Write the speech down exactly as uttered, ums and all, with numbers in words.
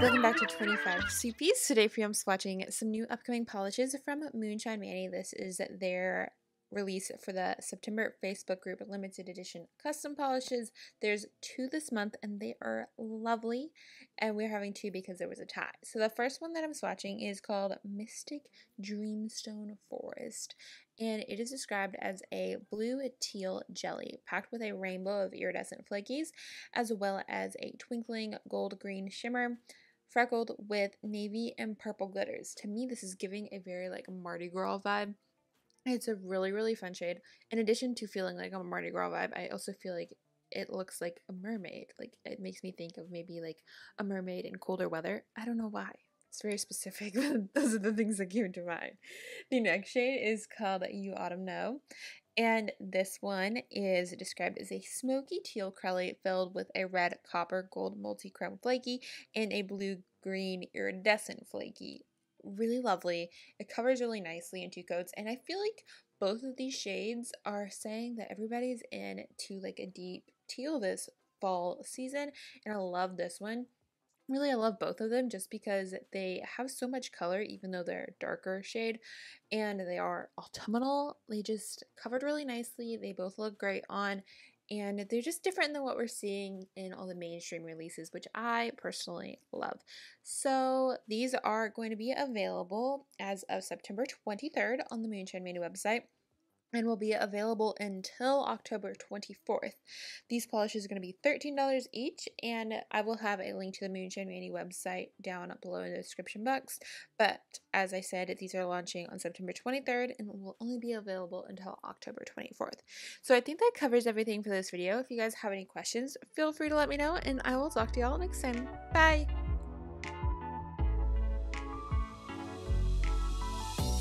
Welcome back to twenty-five Sweetpeas. Today for you I'm swatching some new upcoming polishes from Moon Shine Mani. This is their release for the September Facebook group limited edition custom polishes. There's two this month and they are lovely, and we're having two because there was a tie. So the first one that I'm swatching is called Mystic Dreamstone Forest, and it is described as a blue teal jelly packed with a rainbow of iridescent flakies, as well as a twinkling gold green shimmer freckled with navy and purple glitters. To me, this is giving a very like Mardi Gras vibe. It's a really, really fun shade. In addition to feeling like a Mardi Gras vibe, I also feel like it looks like a mermaid. Like, it makes me think of maybe like a mermaid in colder weather. I don't know why. It's very specific, but those are the things that came to mind. The next shade is called You Autumn Know, and this one is described as a smoky teal crelly filled with a red, copper, gold, multi-chrome flaky and a blue-green iridescent flaky. Really lovely. It covers really nicely in two coats, and I feel like both of these shades are saying that everybody's in to like a deep teal this fall season, and I love this one. Really, I love both of them just because they have so much color, even though they're a darker shade and they are autumnal. They just covered really nicely. They both look great on, and they're just different than what we're seeing in all the mainstream releases, which I personally love. So these are going to be available as of September twenty-third on the Moon Shine Mani website, and will be available until October twenty-fourth. These polishes are going to be thirteen dollars each, and I will have a link to the Moon Shine Mani website down below in the description box. But as I said, these are launching on September twenty-third and will only be available until October twenty-fourth. So I think that covers everything for this video. If you guys have any questions, feel free to let me know, and I will talk to y'all next time. Bye!